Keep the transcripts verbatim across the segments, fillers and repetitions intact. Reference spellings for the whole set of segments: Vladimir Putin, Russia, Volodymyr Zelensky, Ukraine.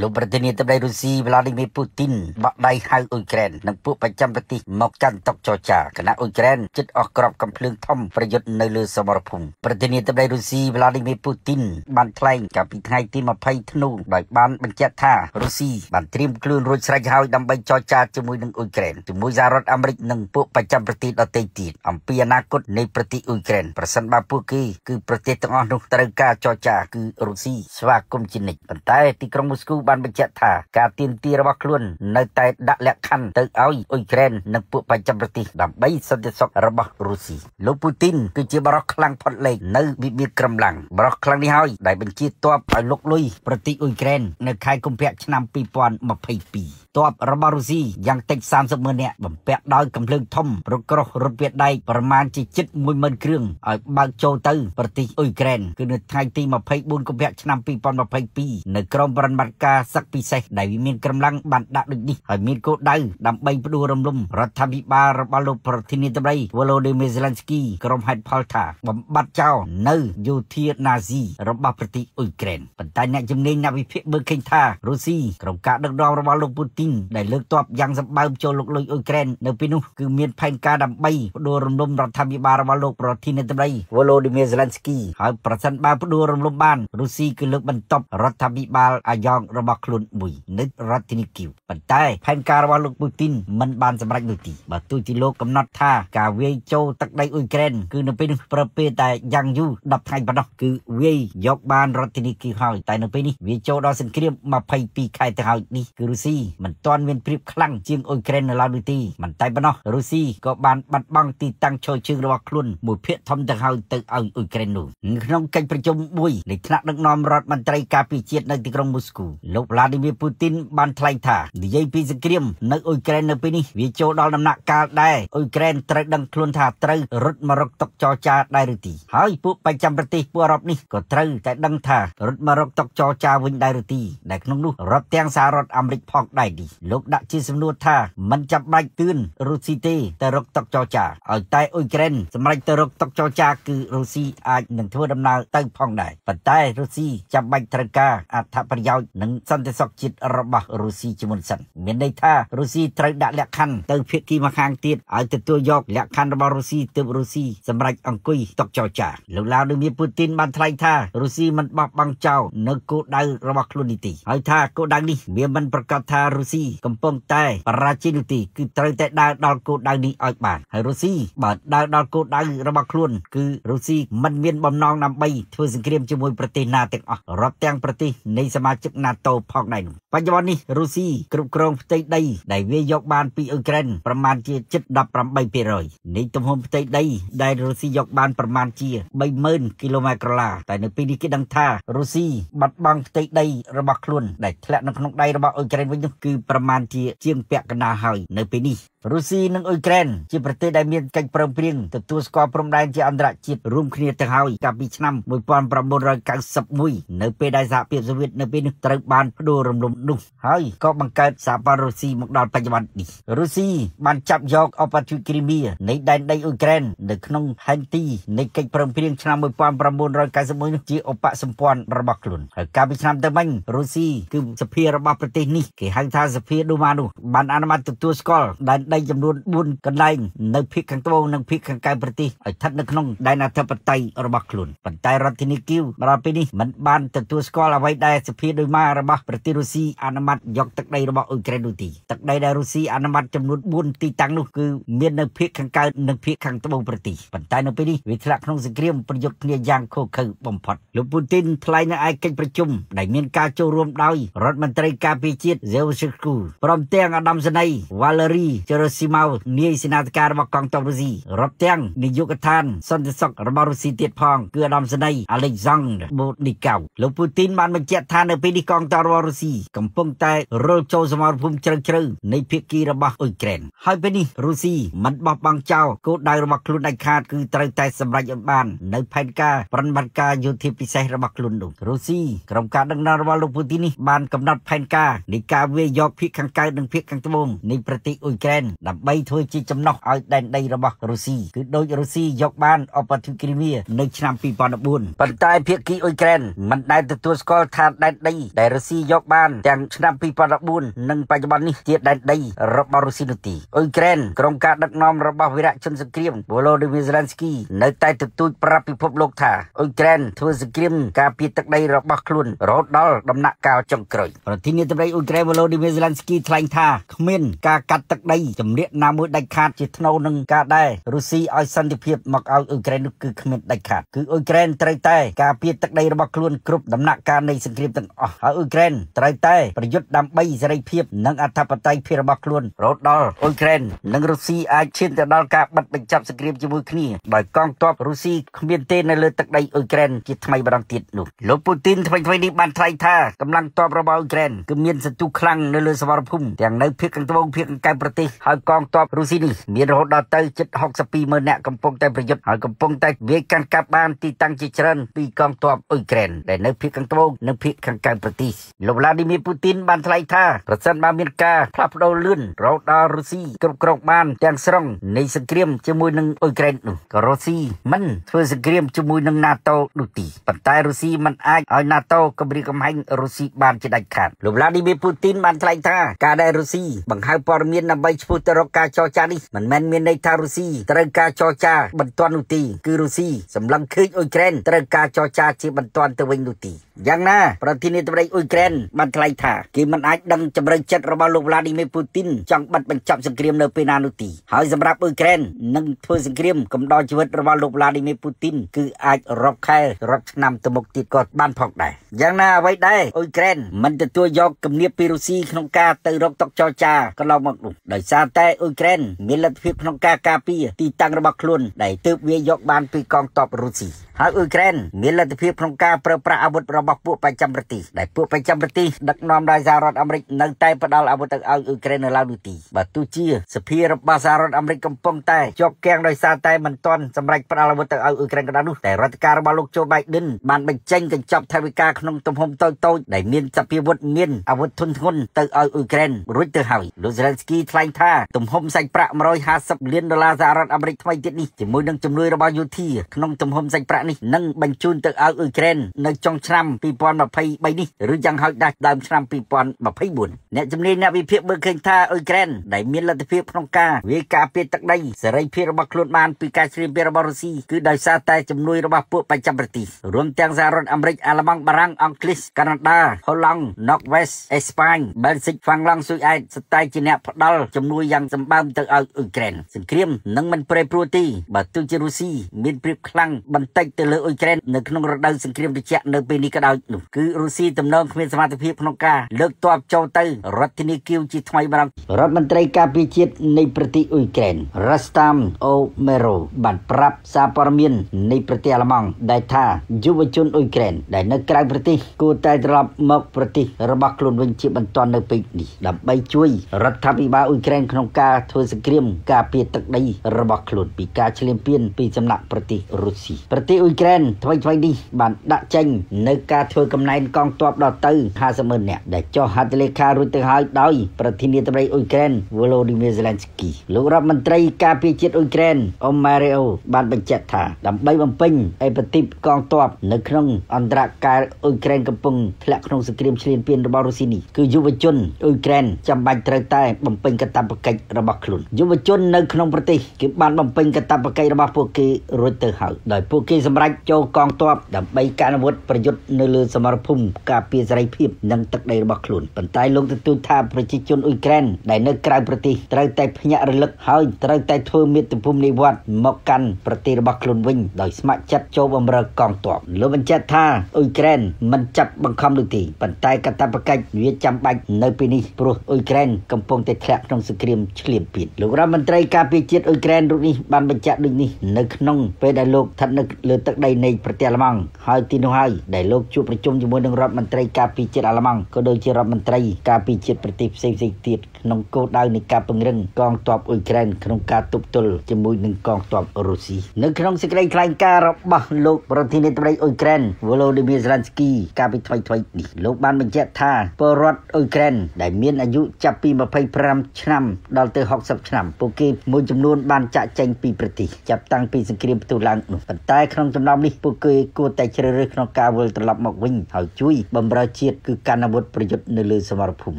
ลูกประเทศนี้ตั้งแต่รัสเซียวลาดิเมียร์ปูตินบักได้ให้อุเครนนั่งพูดประจำปฏิมอกจันตกจอจ่าขณะอุเครนจุดออกกรอบกำเพลิงทอมประยุทธ์ในเรือสมรภูมิประเทศนี้ตั้งแต่รัสเซียวลาดิเมียร์ปูตินบันทลายกับพิธีที่มาไพ่ธนูโดยบันบัญชาท่ารัสเซียบันเตรียมคลื่นรุนแรงหายดำไปจอจ่าจมูกหนึ่งอุเครนจมูกสหรัฐอเมริกนั่งพูดประจำปฏิอัตติดอัมพีนาคุตในประเทศอุเครนประสันบาปูกีคือประเทศต้องนุตระกาจอจ่าคือรัสเซียสวากุมจินิกปัตยติกรมุสกูบันบัญชาท่าการตีนตีระวักลุ่นในไต่ดักเล็กขันตึกเอาอุเครนนักผู้ประจำประเทศดับใบสันติสุขระบบรัสเซียลูกปูตินคือเจ้าบล็อกคลังพอดเล็กในบิบิกรำลังบล็อกคลังนี้เฮ้ยได้บัญชีตัวไปลุกลุยประเทศอุเครนในค่ายกุมเพียชนำปีปอนมาไพ่ปีตัวระบบรัสเซียยังติดสามสิบเมื่อเนี่ยบ่มเปียดอยกำลังทอมรถกระรถเปียดได้ประมาณจีจิตมวยมันเครื่องเอาบางโจเตอร์ประเทศอุเครนคือในไทยที่มาไพ่บุญกุมเพียชนำปีปอนมาไพ่ปีในกรมประมาณกาสักปีเศษได้วิมีกำลังบันดาดึกดิให้มีโกดัยดำไปประดูรำลุ่มรัฐบิบาลบาลูปรทินิตไบวโลเดเมซลันสกีกรมไฮพัลธาบำบัดเจ้าเนยยูเทียนาซีระบาปฏิอุยเกรนปัจจัยเนี่ยจำเนียนนาวิเพเบอร์เคนธารัสเซียกรมการดักดองระบาลูปูตินได้เลือกตอบยังสบายโจลกลุยอุยเกรนในปีนู้คือมีแผนการดำไปประดูรำลุ่มรัฐบิบาลบาลูปรทินิตไบวโลเดเมซลันสกีให้ประชันบาประดูรำลุ่มบ้านรัสเซียคือเลือกบรรทบรัฐบิบาลอายองระบาคลุนบุยนึกรัฐนิกิวปัจจัยแผนการว่าลูกปูตินมันบานสำหรับดูดีบัตุจิโลกำหนดท่ากาเวโจตักได้อุยเกรนคือในปีนี้ประเพณีแต่ยังอยู่ดับไทยปนคือเวยกบานรัฐนิกิวหอยแต่ในปีนี้เวโจดอสินเครียมมาไพ่ปีไข่แต่หอยนี่คือรัสเซียมันตอนเวียนพริบคลั่งเจียงอุยเกรนในลาวดูดีมันไต่ปนรัสเซียก็บานบัดบังตีตั้งโชยเชิงระวักลุ่นหมู่เพื่อทำแต่หอยตึกเอาอุยเกรนหนุนน้องกันประจมบุยในคณะนักนอมรัฐมันไตรกาปีเจียดในที่กรุงมอสโกลูกวลาดิเมียร์ปูตินบันทลายท่าดิเยปีสเกรียมในอุยเกรนในปีนี้วิโจดอลน้ำหนักการได้อุยเกรนตรึกดังคลุนท่าตรึกรถมารกตกจอจาได้หรือตีหายผู้ไปจำปฏิผู้รอบนี้ก็ตรึกแต่ดังท่ารถมารกตกจอจาวิ่งได้หรือตีแต่น้องลูกรับเตียงสารถอเมริกพอกได้ดีลูกดักชีสมนุษย์ท่ามันจับใบตื่นรูซีเตแต่รกตกจอจาเอาใจอุยเกรนสมัยแต่รกตกจอจาคือรูซีอาจหนึ่งทั่วดำนาตั้งพองได้ปัจจัยรูซีจับใบตรึกกาอัฐประยาวหนึ่งสันติสุขจิตระบารัสเซียจมุนสันเหมือนในท่ารัสเซียตรัยดาเล็กขันเติมเพื่อที่มาค้างติดเอาแต่ตัวยกเล็กขันระบารัสเซียเติมรัสเซียสำหรับอังกุยตกเจ้าจ่าแล้วลาวดึงมีปูตินบันทลายท่ารัสเซียมันบักบังเจ้าเนื้อโกดังระบาคลุนิติไอ้ท่าโกดังนี้เมื่อมันประกาศท่ารัสเซียกำปองใต้ปราชินุติคือตรัยแต่ดาวดาวโกดังนี้ออกบานให้รัสเซียบาดดาวดาวโกดังระบาคลุนคือรัสเซียมันเวียนบอมนองนำไปทั่วสงครามจมุนประเทศนาเต็งอรับเตียงประเทศในสมาชิกนาโตพอกในปัจจุบันนี้รัสเซียกรุบกรองประเทศใดได้เวียยกบานปีอุเครนประมาณเจียจุดดับประมาณไปร้อยในตุ่มหอมประเทศใดได้รัสเซียยกบานประมาณเจียใบเมินกิโลเมตรละแต่ในปีนี้ก็ดังท่ารัสเซียบัดบังประเทศใดระบาดคลุ่นได้แถลงนักนกได้ระบาดอุเครนวันนี้คือประมาณเจียเจียงเปียกนาหอยในปีนี้รัสเซียนั่งอุยเกรนจีประเทศได้มีการเปลี่ยนแปลงแต่ตัวสกอร์พรมแดนจีอันตรจิตรวมคณีตะหอยกับปีชนำมวยปอนประมวลรายการสับมวยในปีได้สาเปียสวิตในปีนึกตรึกบานพดูรำลมนุ่งเฮ้ยก็บังเกิดสาปารัสเซียมุกดาปัจจุบันนี้รัสเซียมันจับยกเอาปัจจุคริเมียในแดนได้อุยเกรนในขนมฮันตีในการเปลี่ยนแปลงชนำมวยปอนประมวลรายการสับมวยจีอปะสมพรระบักลุนกับปีชนำตะมันรัสเซียคือสเปียระบักประเทศนี้เกี่ยงทางสเปียดูมาดูบันอนามัตตัวสกอร์แดนได้จำนวนบุญกันไล่ในพิกขังตัวในพิกขังกายปฏิไอทัดนักนงได้นาเทปไตระบักลุนปไตรัตินิกิวมาปีนี้มันบานแต่ตัวสกอลเอาไว้ได้สเปียโดยมาระบักปฏิรัสเซียอนามัตยกตักได้ระบักอุยเกรนดูตีตักได้ได้รัสเซียอนามัตจำนวนบุญตีตังนุคือเมียนในพิกขังกายในพิกขังตัวปฏิปไตในปีนี้วิทยากรสเกรียมประยุกต์เนียยางโคเขยบอมพอดลูปูตินทลายในไอเกนประชุมได้เมียนการโจรวมได้รัฐมนตรีกาปิจิตเซลซิกูพร้อมเตียงอดัมสไนวาเลรีเจอร์ซิมาเนียสินาตการว่ากองทัพรัสเซียรับเตียงนิยุกทานสันติสุขระบาดรัสเซียเตียดพองเกลือดำเสนออเล็กซานเดอร์โบนิเกาลูกปูตินมันมาเจาะทานในปีนี้กองทัพรัสเซียกำลังแต่โรลโจสมาร์ภูมิเจริญในพิกีระบาดอุยเกรนให้ปีนี้รัสเซียมันบังบังเจ้าก็ได้ระบาดคลุนไอคาดคือตรัยแต่สำหรับยมบ้านในแผนการปฏิบัติการยุทธพิเศษระบาดคลุนดุรัสเซียกรมการดังนาระบาดลูกปูตินนี่มันกำหนดแผนการในการเวยยกพิขังกายดังพิขังตะบงในปฏิอุยเกรน ดับใบถ้วยจีจำนอกเอาแดนได้ระบรัสเซียคือโดยรัสเซียยกบ้านออกไปถึงคริเมียในชามปีปอนด์บุญปัจจัยเพียงกีอุยแกนมันได้ตัวสกอตทางแดนได้แต่รัสเซียยกบ้านอย่างชามปีปอนด์บุญนั่งปัจจุบันนี้เทียบแดนได้ระบรัสเซียนุติอุยแกนกรงการดักนอมระบวิระชนสกรีมโวโลดิมิสลันสกีในใต้ตุตุยปราพิภพโลกธาอุยแกนทัวสกรีมกาปีตักได้ระบคลุนรถดอลดำหนักกาวจงกรอยประเทศนี้จะไปอุยแกนโวโลดิมิสลันสกีทลายธาขมิ้นกากัดตักได้จำเรียกนามได้ขาดจิตโนนึงกาได้รัสเซียเอาสันติเพียบมาเอาอุยแกนคือขมิ้นได้ขาดคืออุยแกนไตรใต้กาปีตักได้ระบคลุนกรุบดำหนักการในสกรีมตั้งอ๋อเอาอุยแกนไตรใต้ประยุทธ์ดำใบเสรีเพียบนังอัฐปไตยเพียระบคลุนรถดอลอุยแกนนังรัสเซียอาชินแต่ดอลกาบัดเป็นจับสกรีมจมูกนี่โดยกองทัพรัสเซียขมิ้นเตนในเลือดตักได้อุยแกนจิตทำไมบางติดหนุกโลปูตินทำไมทำไมนี่บันไทยท่ากำลังตอบระบอุยแกนก็มีศัตรูคลั่งในเลือดสวรรพุ่มอย่างในเพียงตัวเพียงการปฏิหากองทัพรัสเซียมีรถดอลเตอร์จุดหกสปีเมื่อเนี่ยกำปงแต่ประยุทธ์หากำปงแต่เวียกันกับบ้านที่ตั้งจิตเจริญปีกองทัพอุยแกนแต่ในเพียงตัวในเพียงการปฏิโลวลาดิมีปูตินบันไทยท่าประสานมาเมียนกาพลับเราลื่นเราดารัสเซียกรุบกรอบบ้านแดงสรงในสกรีมจมูกนึงอุยแกนก็รัสเซียมันทัวสกรีมจมูกนึงนาโตดุตีปัจจัยรัสเซียมันอาจเอานาโตกบริกรรมให้รัสเซียบานจะได้ขาดโลวลาดิมีปูตินบันไทยท่าการได้รัสเซียบังคับปรมีนำใบชูตรกาจอจานี่มันแมนเมียนในทารัสเซียตรกาจอจาบรรทอนดุตีคือรัสเซียสำลังคืนอุยแกนตรกาจอจาที่บรรทอนตะเวงดุตีอย่างน่าประเทศนี้ตะวันอุยแกนบันไทยท่าคือมันอาจดังจำเริญจัดระบาโลวลาดิมีปูตินจังบัดบรรจับสกรีมในปีนานุตีหายสำหรับอุยแกนนั่งทัวสกรีมกำดอนชีวิตระบาโลวลาดิมีปูตินคืออาจรบแค่รบนำตะมกติดกอดบ้านพอกได้อย่างน่าไว้ได้อุยแกนมันจะตัวยกกำเนียปีรัสเซียขนมกาเตอร์รบตกจอจาก็เราหมดหนุนโดยซาเตอุยแกนมีลัทธิขนมกากาปีตีตังระบาคลุนได้ตืบเวียยกบานปีกองตอบรัสเซียหายอุยแกนมีลัทธิขนมกาเปรอะประอาวุธระบาผู้ประจำประเทศได้ผู้ประจำประเทศดักนอมได้สหรัฐอเมริกนั่งใต้ประดาอาวุธเอาอุยแกนในลาวดุตีบัตุเชียสเปียร์บาสหรัฐอเมริกกำปงใต้ยกแกงโดยซาเตมันตอนสำหรับประดาอาวุธเอาอุยแกนกันนุแต่รัฐการบาลกโจไบเดนบานเป็นเจงกันจับไทยวิกาขนมตมหอมโตโตได้เมียนสเปียร์วุฒิเมียนอาวุธทุนทุนเตอเอาอุยแกนรุ่ยเตอหายโดยเซเลนสกี้ทลายท่าตมหอมใส่ประมาร้อยห้าสิบเหรียญดอลลาร์สหรัฐอเมริกทำไมเด็ดนี่จมูกนั่งจำเลยระบายอยู่ที่ขนมตมหอมใส่ประนี่นั่งบรรจุเตอเอาอุยแกนในจงชั่มปีปอนมาไพ่ใบนี่หรือยังหายได้ตามชั่มปีปอนมาไพ่บุญเนี่ยจำเลยเนี่ยวิเพียบเบอร์เกินท่าอุยแกนได้เมียนลัทธิเพียบพนงกาวิกาเพียตักได้เสรีเพียระบคลุนมานปีกาเสรีเพียระบรัสเซียคือได้ซาตายจำเลยระบพวกประจำประเทศรวมทั้งสหรัฐอเมริกอาลมังบารังอังกฤษแคนาดาฮอลแลนด์นอร์เวย์เอสเปนเบลซิกฟังลังสุยไอสไตล์จีเนปดอลจำนวนยังจำบ้ามตั้งเอาอุยแกนสงครามนั่งมันเปรย์โปรตีบัตุเจรุซีมีปริบคลังบันทึกตั้งเลยอุยแกนในขนมระดับสงครามดิเชนในปีนี้ก็ได้หนุ่มคือรัสเซียจำนวนมีสมาธิเพียบพนกาเลือกตัวเจ้าตัวรัฐนิคิวจิตไม่บารังรัฐมนตรีกาพิจิตในประเทศอุยแกนรัสตามโอเมโรบัตรปรับซาปาร์มินในประเทศละมังได้ท่ายุวชนอุยแกนได้ในกลางประเทศกูได้รับมกประเทศระบาดกลุ่นวิจิบันตอนในปีนี้ดับใบช่วยรัฐบาลอุยแกนขนมกาทัวสกรีมกาเปียตักได้ระบาดกลุ่นปีกาเฉลิมเพียนปีจำหนักประเทศรัสเซียประเทศอุยแกนทวีทวีดีบันดักเจงในกาทัวกำนันกองตัวดอเตอร์ฮาสเมนเนี่ยได้จ่อฮัตเลคารุตหายได้ประเทศนี้ตะวันอุยแกนโวโลดิเมียร์เซเลนสกีลูกรัฐมนตรีกาเปียจิตอุยแกนออมมาเรโอบานบัญชาธาดับใบบำเพ็ญไอปฏิบกองทัพในขนมอันตรกายอุยแกนกำปงทะขนมสกรีมเฉลี่ยเปลี่ยนระบารุสินีคือยุวชนอุยแกนจำบันตรใต้บำเพ็ญกระทำปกติระบาดขลุ่นยุวชนในขนมประเทศคือบานบำเพ็ญกระทำปกติระบาดพวกเกย์รถเตอร์หายโดยพวกเกย์สำหรับโจกองทัพดับใบการอาวุธประยุทธ์ในเรือสมรภูมิกาเปียสไรพิบนังตักได้ระบาดขลุ่นปัญไตลงตุธาประชาชนอุยแกนได้ในกลางประเทศตราแต่พญาระลึกหายตราแต่เทอมิตรภูมิในวัดมกันประเทศระบาดขลุ่นวิ่งโดยสมัครจัดโจบอมรกองทัพหรือบัญชาธาอุยแกนมันจับบังคับดุตีปัญไตกระทำปกติเวียจำบันในปีนี้โปรอุยแกนกำปงแต่แทบนองสกรีมเฉลี่ยปิดลูกรัฐมนตรีกาเปียจิตอุยแกนรุ่นนี้บานบัญชาดุนี้ในขนมไปได้โลกทันนึกเลือด ตึกใดในประเทศอัลมังไฮตินไฮได้ลบชุดประชุมจำนวนหนึ่งรัฐมนตรีกาพิจิตอัลมังก็โดยที่รัฐมนตรีกาพิจิตปฏิบัติเสรีติดนงโกดาวในกาปงเร่งกองทัพอุยเครนขนมกาตุบตุลจำนวนหนึ่งกองทัพรัสเซียในขนมสกายคลายการรับบ้าโลกประเทศในตะวันอุยเครนวโลดิมีร์เซเลนสกีกาพิทไวทไวนี่โลกบ้านบรรเจท่าปรัตอุยเครนได้มีอายุจับปีมาไปพรำชนำดอลเตอร์หกสิบชนำโปรเกมมวยจำนวนบานจะเจงปีปฏิจับตั้งปีสงครามตุลังปัตตาขนมจำนำนี้โปรเกย์กูแต่เชื่อเรื่องขนมกาวลตลับหมอกวิ่งเอาช่วยบำรุงเชียดคือการนำบทประยุทธ์ในเรือสมรภูมิ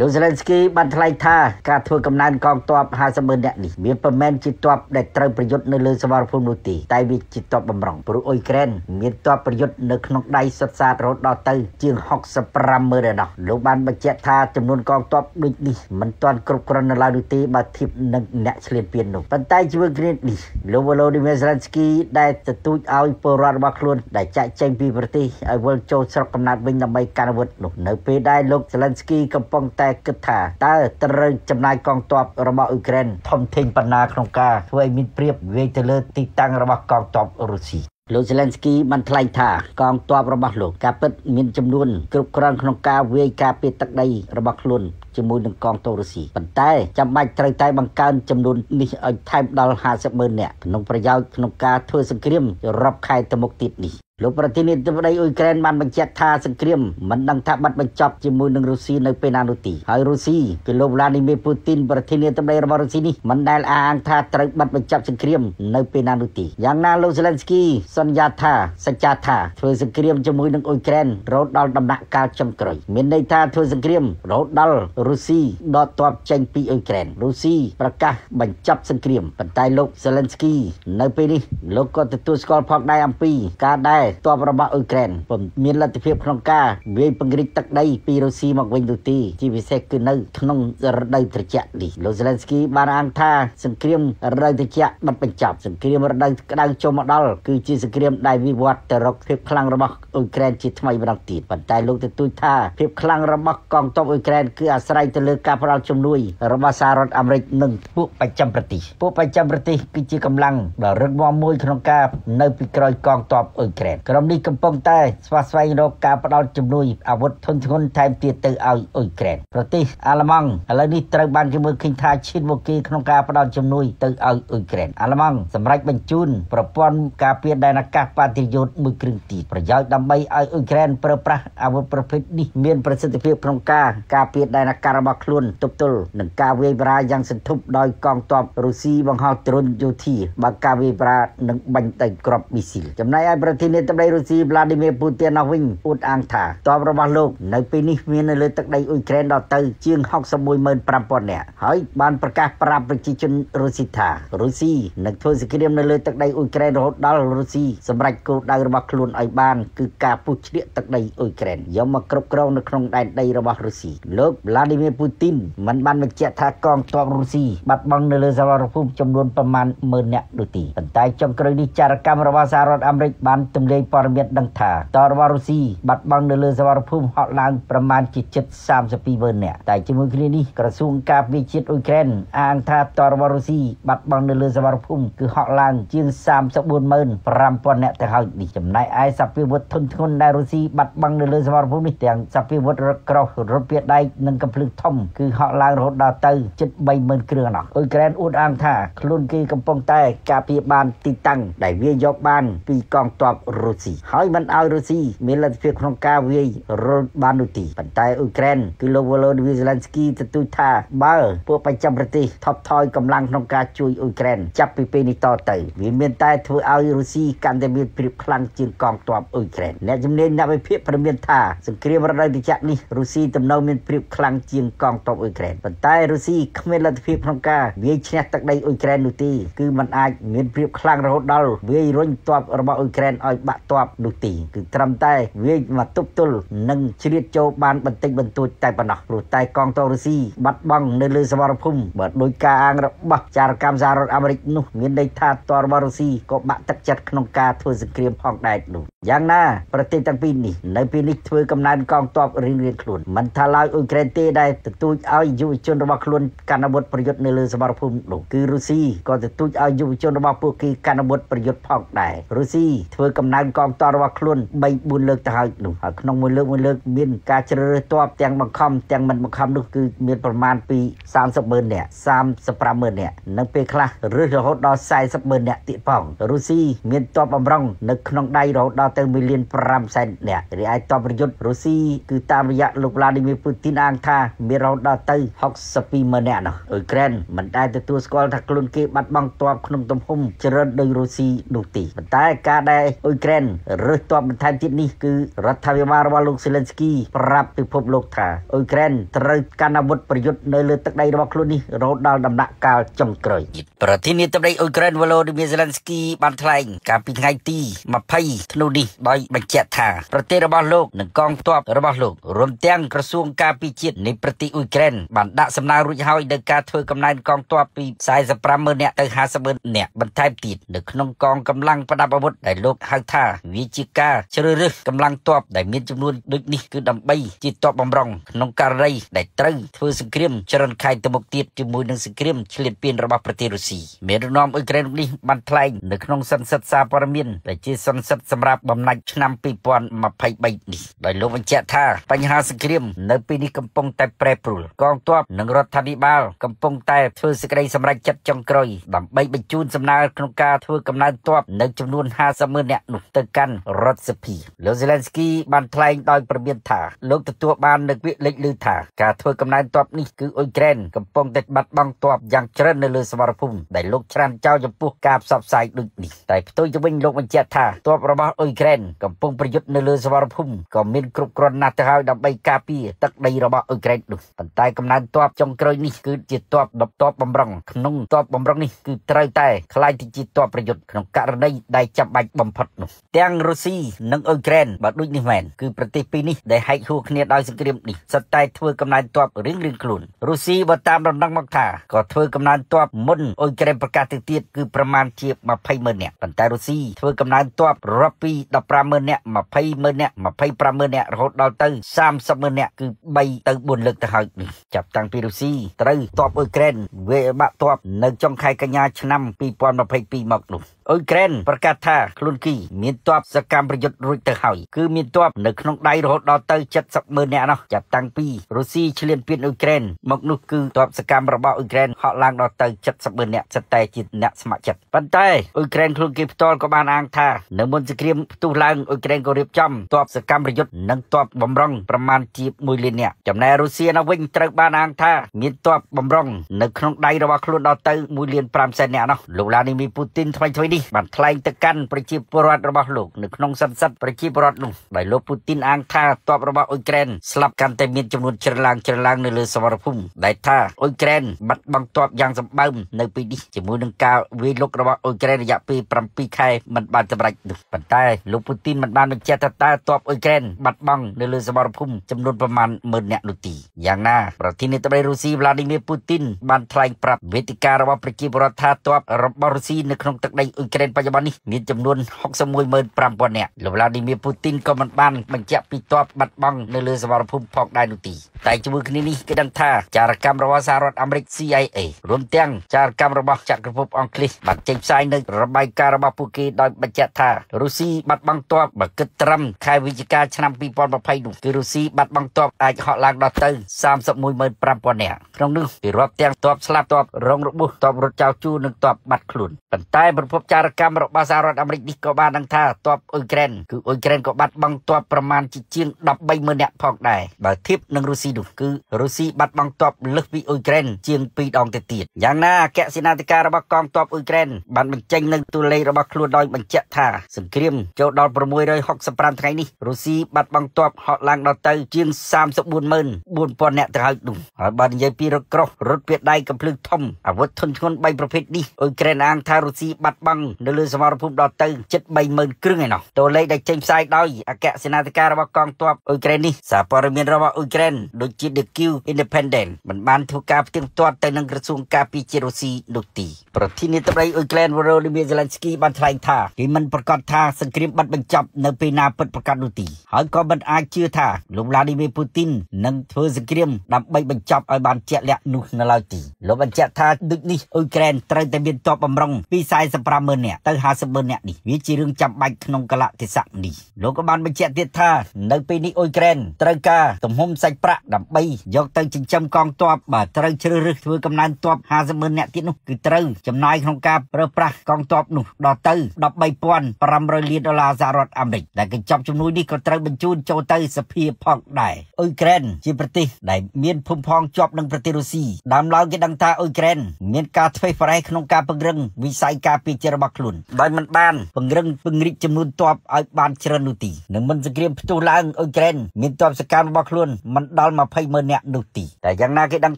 โดยเซเลนสกีบันทลายท่าการทัวร์กำนันกองตัวหาสมเนี่ยนี่มีประมาณจิตตัวได้เติมประโยชน์ในเรือสมรภูมิตีแต่วิจิตตัวบำรุงปรุอุยเครนมีตัวประโยชน์ในขนมได้สัตว์สารรถดอเตอร์จึงหกสปรัมเมอร์ได้ดอกโลบันบัจเจท่าจำนวนกองตัวด้วยนี่มันตอนกรุกรนลาดูตีมาทิพย์นักเนเชลียนเปียโนปันไตจูเวกรีนี่โลวโลดิเมเซเลนสกีได้ตะตุยเอาปรัตมาคลุนได้จะเจงปีปฏิไอเวลโจสกำนันวิ่งนำไปการวัดหนุนในปีได้โลเซเลนสกีกำปองแต่กึศถาแต่ตรึงจำนายกองทัพระบอบอุกเรนทำเทงปนาโครงการช่วยมิตรเปรียบเวทเลอติดตั้งระบอบกองทัพรัสเซียโลเซเลนสกีมันทลายท่ากองทัพระบอบโลกการเปิดมีจำนวนกรุกรานโครงการเวกาเปิดตักใดระบอบลุนจำนวนหนึ่งกองทัพรัสเซียปัจจัยจำไม่ไตรไตบังการจำนวนนี้เอาไทม์ดอลหาเสมือนเนี่ยขนมประยาวขนมกาทั่วสงครามรับใครตะมกติดนี่โลกประเทศนี้จะได้อุยแกรนมันบังเจตทาสังเครียมมันดังทับบัดบังจับจมูกหนึ่งรัสเซียในเป็นนานุติไฮรัสเซียเป็นโลกลานิเมปูตินประเทศนี้จะได้ระบรัสเซียนี่มันได้อ่างทาตรักบัดบังจับสังเครียมในเป็นนานุติอย่างนาโลเซเลนสกีสัญญาทาสัจจาทาทัวสังเครียมจมูกหนึ่งอุยแกรนรถดอลดำหนักกาจำกรอยเมียนในทาทัวสังเครียมรถดอลรัสเซียดอตัวเจงปีอุยแกรนรัสเซียประกาศบังจับสังเครียมปัจจัยโลกเซเลนสกีในเป็นนี้โลกก็จะตัวสกอลพอกได้อัมพีกาได้ตัวประมาอุยแกรนผมมีลัทธิเพียบขนมกาเวียนปังริกตักได้ปีรัสเซียมากวิ่งดูตีที่พิเศษคือในขนมระดับตระเจียดีโลเซเลนสกีบานอังท่าสังเครียมระดับตระเจียมันเป็นจับสังเครียมระดับกระดังโจมดอลคือจีสังเครียมได้วิวัฒน์แต่รกเพียบพลังระมาอุยแกรนจิตทำไมมันติดปัจจัยลงแต่ตุยท่าเพียบพลังระมากองทัพอุยแกรนคืออาศัยตะลึกการพลังจมลุยระมาสหรัฐอเมริกาหนึ่งผู้ประจำประเทศผู้ประจำประเทศคือจีกำลังดอลรัฐมอมวยขนมกาในปีกรอยกองทัพอุยแกรนกรมนี้กำปองใต้สวัสดิ์โรกาปราจำนวนอาวุธทนทนไทม์เตียเตอร์เอาอุยแกรนประเทศอัลมังอะไรนี่ตระบันจมูกขิงทาชินโมกีขนมกาปราจำนวนเตอร์เอาอุยแกรนอัลมังสำหรับบรรจุนประปอนกาเปียดานักปฏิยุทธ์มือกรึงตีประยาวดำใบเอาอุยแกรนประปราอาวุธประเภทนี้เมียนประสิทธิภาพขนมกากาเปียดานักการบักลุนตุบตุลหนึ่งกาเวบรายังสันทุบโดยกองทัพรัสเซียบังฮาวตรุนยูทีบังกาเวบราหนึ่งบันเตอร์กรอบมิสิลจำนายไอประเทศในรัสเซียบลาดิเมียร์ปูตินเอาวิ่งอุดอังถาต่อประมาณโลกในปีนี้มีในเรือตักใดอุยแกรนดอเตอร์จึงฮอกสมุยเมินปรามปอนเนี่ยเฮ้ยบานประกาศปราบประชาชนรัสเซียถารัสเซียนักทัวร์สกีเดียมในเรือตักใดอุยแกรนรถดอลรัสเซียสำหรับกูได้ระบาดคลุนไอบานคือกาปูชเดียตักใดอุยแกรนย่อมมากรุบกรองในครองใดใดระบาดรัสเซียโลกบลาดิเมียร์ปูตินมันบานมันเจตทากองทัพรัสเซียบัดบังในเรือสารภูมิจำนวนประมาณหมื่นเนี่ยดูตีปัจจัยจงกรณีจารกรรมระบาดสหรัฐอเมริกาบานจำเลยปรเมียดดังถาตอร์วารุซีบัดบังเดลสวารภูมิฮอลแลนด์ประมาณจิตเจ็ดสามสิบปีเบิร์นเนี่ยแต่จมูกนี้นี่กระทรวงการวิจิตอุยแกรนอ่างทาตอร์วารุซีบัดบังเดลสวารภูมิคือฮอลแลนด์จึงสามสิบบุญเมินปรามปนเนี่ยแต่เขาดิจำนายไอสับพิวัตทนทนไดรุซีบัดบังเดลสวารภูมิแต่ยังสับพิวัตรกรอรถเปียดได้นั่งกำพลึกท่อมคือฮอลแลนด์รถดาวเตอร์จิตใบเมินเครื่องหนักอุยแกรนอุดอ่างทาคลุนกีกำปองใต้กาปีบานติตังได้เวียยกบานปีกองตอบรัสเซียเฮ้ยมันเอารัสเซียเมื่อเพียงครองกาเวียรบานุตีปัจจัยอุยแกรนคือโลวโลดิมิร์เซเลนสกีตะตุยท่าเบอร์พวกประจำประเทศทับทอยกำลังครองกาช่วยอุยแกรนจับปีเป็นต่อเติมวิเมียนใต้ทัวเอารัสเซียการจะมีปริบพลังจึงกองตอบอุยแกรนและจำเนียนนับไปเพียงพระเมียนท่าสังเกตว่าอะไรที่จะนี่รัสเซียจำนวนมีปริบพลังจึงกองตอบอุยแกรนปัจจัยรัสเซียเมื่อเพียงครองกาเวียชนะตักใดอุยแกรนนุตีคือมันอาจมีปริบพลังระหดดอลเวียรุ่นตอบระบอุยแกรนไอบะตอบดูตีคือทำใต้เวียมาตุบตุลหนึ่งชีวิตโจบานบันติบันตุยใต้ปนักรูใต้กองทัพรัสเซียบัดบังในเรือสวารภูมิเปิดโดยการระบาดจากการสหรัฐอเมริกาหนุนเงินในท่าตอร์บารัสเซียก็บะตักจัดขนมกาทัวร์สกรีมห้องได้หนุนอย่างน่าประเทศต่างปีนี้ในปีนี้ทัวร์กำนันกองทัพริงเรียนขลุ่นมันทลายอุยแกรนเตะ ได้ตัวเอาอยู่จนระบาดล้วนการนำบทประโยชน์ในเรื่องสมรภูมิหลงคือรูซีก็จะตัวเอาอยู่จนระบาดพวกคือการนำบทประโยชน์พอกได้รูซีเธอกำนันกองตอระบาดล้วนใบบุญเลิกทหารหนุ่มขนมบุญเลิกบุญเลิกมินการเจริญตัวเตียงบังคับเตียงมันบังคับนั่นคือมีประมาณปีสามสิบเมินเนี่ยสามสิบประเมินเนี่ยนั่งไปคลาหรือเราดอไซสิบเมินเนี่ยติดป่องรูซีมีตัวบำรุงนึกขนมได้เราดอเติมมิลลินปรามไซเนี่ยหรือไอตัวประโยชน์รูซีคือตามระยะลูกลาดิมีปุตินางท่ามีเราดอเตยฮอกสปีเมเนนอุกรนมันได้ตัวสกอลทักลุนเก็บบัดบังตัวขนมต้มหุ่มเจริญโดยรูซีดูตีมันได้การได้อุกรนหรือตัวมันแทนที่นี่คือรัฐวิวารวาลุซิเลนสกีปรับไปพบโลกท่าอุกรนตรึกการนำบทประโยชน์ในเรือตักได้ระบคลุนี่เราดอดำหนักกาจมกรอยประเทศนี้ตัวได้อุกรนวาลุดิมิซิเลนสกีบันทลายการปิดไงตีมาไพ่ธนูดีโดยบัญชีท่าประเทศระบโลกหนึ่งกองตัวระบโลกรวมเตียงกระทรวงการพิจิตในประเทศอุกรนบันดาสำนักรุ่ยเฮาเดินการเธอกำนันกองตัวปีสายสปรามเมเนี่ยเตอร์ฮาสเมเนี่ยบรรทัยติดเด็กน้องกองกำลังประดับอาวุธได้โลกฮักท่าวิจิกาเชลรึกำลังตัวได้มีจำนวนดึกนี่คือดำใบจิตตัวบำรองน้องการไรได้ตรึงเธอสกรีมเชลันไข่ตะบกติดจมูกหนึ่งสกรีมเฉลี่ยเปลี่ยนระบาดประเทศรัสเซียเมื่อนอมอุกรนนี่บรรทัยเด็กน้องสันสัตซาปรามินได้จีสันสัตสำหรับบำนักนำปีปอนมาไพ่ใบนี่ได้โลกบัญชีท่าปัญหาสกรีมในปีนี้กำปงแต่แปรปรวนกองตัวหนึ่งรถทันิบาลกำปงแต่เธอสกรีมสำรักจัดจงกรอยดำใบบรรจุสำนักนกกาเธอกำนันตัวในจำนวนห้าสามเนี่ยหนุกเตกันรถสปีเลวเซเลนสกีบันทลายโดยประเมินถาโลกตัวบานในวิเลลือถาการเธอกำนันตัวนี่คืออุยแกรนกำปงแต่บัดบังตัวอย่างเจริญในเรือสมรภูมิได้โลกชานเจ้าจะพูกาบสับสายดึกนี่แต่ตัวจะวิ่งโลกบัญชีท่าตัวประมาอุยแกรนกำปงประยุทธ์ในเรือสมรภูมิก็มีกรุบกรนนาทาวดำใบกาปีตักในระบาดอุยแกรนดุปันตายกำนันตัวจงกรอยนี่คือจิตตัวดับตัวบำรองขนมตัวบำรองนี่คือไตรไตคลายที่จิตตัวประยุทธ์ขนมการได้ได้จับใบบำพัดหนุกเตียงรัสเซียนังอุยแกรนบัดดุนิแมนคือปฏิปีนี้ได้ให้หัวเนียดอยสกรีมนี่สไตล์เธอกำนันตัวเรื่องเรื่องกลุ่นรัสเซียบัดตามลำดับมักท่าก็เธอกำนันตัวมุนอุยแกรนประกาศติดคือประมาณเทียบมาไพ่เมื่อเนี่ยปันตายรัสเซียเธอกำนันตัวรับปีดับประเมินเนี่ยมาไพ่เมื่อเนี่ยมาไพ่ประเมินเนี่ยรถดาวเตอร์สามสามเนี่ยคือใบเตอร์บุญเลิกทหารนี่จับตังปีรัสเซียเตอร์ตัวอุยแกรนเวบะตัวในจงไข่กัญญาชนำปีปอนมาไพ่ปีหมอกหนุ่มอุยแกรนประกาศท่าคลุนกีมีตัวสกามประยุทธ์รุ่ยเตอร์หอยคือมีตัวในขนมได้รถดาวเตอร์จัดสับเมื่อเนี่ยเนาะจับตังปีรัสเซียเฉลี่ยเปลี่ยนอุยแกรนหมอกหนุ่มคือตัวสกามระบาอุยแกรนเหาะลางดาวเตอร์จัดสับเมื่อเนี่ยสไตล์จิตเนี่ยสมัครจัดปันตายอุยแกรนคลุนกีตอนก็บานอ่างท่าหนึ่งบนสกรีมตู้ล่างอุยแกรนก็เรียบจำตัวสกามประยุทธ์หนึ่งตัวบำรองประมาณจีบมวยลินเนี่ยจำในรัสเซียนะวิ่งตรึกบานอ่างท่ามีตัวบำรองหนึ่งขนมได้ระบาคลุนดาวเตอร์มวยลินปรามเซนเนี่ยเนาะลูกลานี่มีปูตินทวีทวีดิบันทลายตะกันประชีพรัฐระบาลูกหนึ่งขนมสันสัตประชีพรัฐลุงใบลูกปูตินอ่างท่าตัวระบาอุยแกรนสลับกันแต่มีจำนวนเชลังเชลังในเรือสมรภูมิได้ท่าอุยแกรนบัดบังตัวอย่างสมบูรณ์ในปีนี้จมูกหนึ่งกาววีลูกระบาอุยแกรนระยะปีปรำปีไข่มันบานจะไรดุปันตายลูกปูตินมันบานเป็นเจตตาตัวอุยแกรนบัดบังในเรือสมรภูมิจำนวนประมาณหมื่นเนี่ยดุตีอย่างน่าประเทศนี้ตะวันรัสเซียลาดิมีปูตินบันทลายปรับเวติการระบาประชีพรัฐตัวระบารัสเซียในขนมตักในอุยแกรนปัจจุบันนี้มีจำนวนหกสมุยเมินปรามปนเนี่ยลูกลาดิมีปูตินก็มันบานมันจะปีตัวบัดบังในเรือสมรภูมิพอกได้ดุตีแต่จมูกนี้นี่ก็ดังท่าจารกรรมระหว่างสหรัฐอเมริกา ซี ไอ เอ รวมทั้งจารกรรมระหว่างจักรภพอังกฤษบัดเจ็บใจในระบายการระบาปูกีโดยบัญชาท่ารัสเซียบัดบังตัวบัดกึศตรำคายวิจิการชนะปีปอนมาไพ่ดุคือรัสเซียบัดบังตัวอาจเหาะลางดอเตอร์สามสมุยเมินปรามปนเนี่ยครั้งนึงรวมทั้งตัวสลับตัวรองรบุตัวรถเจ้าจูหนึ่งตัวบัดขลุ่นปัจจัยบรรพบจารกรรมระหว่างสหรัฐอเมริกาก็บานดังท่าตัวอุยแกรนคืออุยแกรนก็บัดบังตัวประมาณจีจีนดับใบเมินเนี่ยพอกได้บัดทิพย์หนึ่งรัสเซียดุคือรัสเซียบัดบังตัวเลือกวิอุยแกรนเจียงปีดองติดติดอย่างน่าแกะสินาติการระบกองตัวอุยแกรนบัดมันเจงหนึ่งตัวเลยระบขลุ่นโดยบัญชาท่าสังเกตเจ้าดอนประมวยโดยหกสปรันไทยนี่รัสเซียบัดบังตัวเหาะลางดอเตอร์เจียงสามสมุนเมินบุญปนเนี่ยจะให้ดุบัดยัยปีรถกรอรถเปียดได้กับพลึกทอมอาวุธทนชนใบประเภทนี้อุยแกรนอ่างทารัสเซียบัดบัง ในเรือสมรภูมิดอตึงจิตใบมือครึ่งไงเนาะตัวเลขได้เชิงไซด์ได้อากาศเสนาธิการระบบกองทัพอุกเรนนี่สหประชาชนระบบอุกเรนโดยจีดคิวอินดิเพนเดนต์มันบันทึกการเตรียมตัวแต่นังกระทรวงการพิจารณาดุตีประเทศนี้ตระอุกเรนวโรลิเมียเซเลนสกีบันทายท่าที่มันประกอบท่าสงครามบัดบังจับในปีนาเปิดประกาศดุตีหากก็มันอาจเชื่อท่าลุงลาดิเมียปูตินนังเธอสงครามดับใบบังจับไอ้บันเจเละนุนลาตีลบันเจท่าดุนี่อุกเรนตระแต่เบียนตัวบำรงปีไซส์ประเมินเนี่ยตั้งหาสมบูรณ์เนี่ยนี่วิจิเรื่องจำใบขนมกะละที่สักนี่โลกบาลบัญชีเทียท่าในปีนี้อุกเรนตระกาตุ่มหอมใส่ประดับใบยกตั้งจิงจำกองตัวบาตระเชื่อเรื่องถือกำนันตัวหาสมบูรณ์เนี่ยที่นู้คือตระจำนายขนมกาประประกองตัวนู้ดอเตอร์ดับใบปวนปรำรอยเลียดอลาซาร์ดอเมริกแต่กิจจำจำนวนนี้ก็ตระบรรจุโจเตอร์สเปียพอกได้อุกเรนจีปฏิได้เมียนพุ่มพองจอบดังปฏิรูซีดามลาวกิดังท่าอุกเรนเมียนกาไฟไฟขนมกาปังเริงวิสัยกาปีเจรบักลุนโดยมันบ้านปังเริงปังริจำนวนตัวไอ้บ้านเชรนุตีหนึ่งมันจะเกลียมประตูล่างอุกเรนมีตัวสกัดบักลุนมันดาวมาไพ่เมเนนุตีแต่อย่างน่าคิดดัง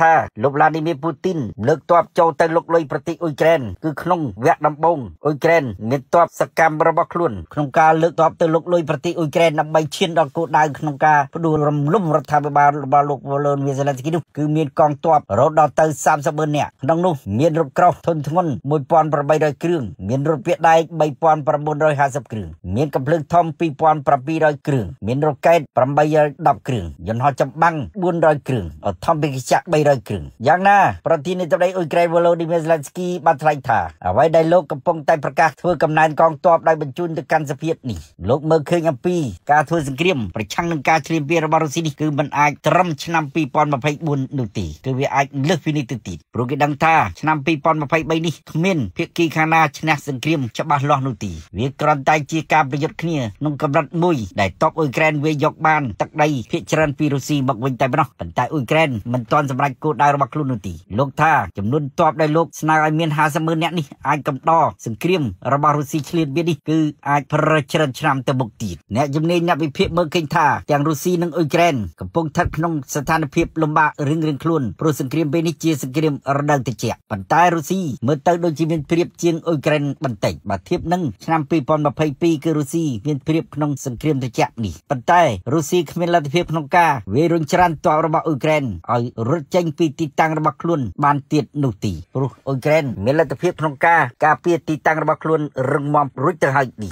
ท่าลูกลาดิมีปูตินเลือกตัวโจเตอร์ลุกลอยประติอุกเรนคือขนมแวะดำบงอุกเรนมีตัวสกัดบักลุนขนมกาเลือกตัวเตอร์ลุกลอยประติอุกเรนนำใบเชียนดอกกูดายขนมกาประดูรำลุ่มรัฐบาลบาลูกบอลลูนวิสเลนสกิดคือมีกองตัวรถดอเตอร์สามสมบูรณ์เนี่ยน้องนุ่มมีรถกระบะทนทนมวยปอนประใบโดยเครื่องเมียนรถเปียได้ใบปอนประบนโดยหาสับเครื่องเมียนกำเพลิงทอมปีปอนประปีโดยเครื่องเมียนรถแก๊สประใบดับเครื่องยนต์หอจำบังบุญโดยเครื่องอดทอมปีกิจใบโดยเครื่องอย่างน่าประเทศนี้จะได้อุกเรนวโลดิเมียร์เลนสกี้บัตไลท่าเอาไว้ได้โลกกำปองใต้ประกาศเพื่อกำนันกองทัพได้บรรจุในการเสพียนี่โลกเมื่อคืนยังปีการทัวร์สงครามประชันในการเฉลี่ยเบียร์บารุสินีคือมันอาจตรมชนำปีปอนมาไพ่บุญนุตีคือวิอาจเลือกฟินิตติดโปรแกรมดังท่าชนำปีปอนมาไพ่ใบนี้เมียนเพียกีคานาชนะสงครามฉบับล้อนุตีเวียกรันไตจีการประยุทธ์เนี่ยนุ่งกำลังมุยได้ตบอุกเรนเวียยกบานตักได้เพียจรันปีรุซีบักวินไตบ้านปัญไตอุกเรนมันตอนสำหรับกูได้ระบักลุนุตีโลกท่าจำนวนตอบได้โลกสนายเมียนหาเสมอเนี่ยนี่อาจกำต่อสงครามระบารุซีเฉลี่ยเบียนี่คืออาจพระจรันชนามตะบุกตีเนี่ยจำเนียนเนี่ยไปเพียเมืองเคนท่าอย่างรุซีนั่งอุกเรนกับพงทักนุ่งสถานเพียลมบะเริงเริงคลุนโปรสงครามเบนิเจียสงครามระดับตะเจียปัญไตรุซีเมื่อตั้งโดยจีเป็นเพียบเจียงอุกเรนบันเตกบัดเทียบนั่งชนามปีปอนมาไพ่ปีคือรุซีเพียนเพียบขนมสงครามตะเจียนี่ปัญไตรุซีเขมรลาติเพียบขนมกาเวรุนชรันตัวระบาอุกเรนเอารถเจงปีติตังระบาคลุนบานเตียดนุตีปรุอุกเรนเมลาติเพียบขนมกากาเปียติตังระบาคลุนรึงมอมรุจเตอร์ไฮดี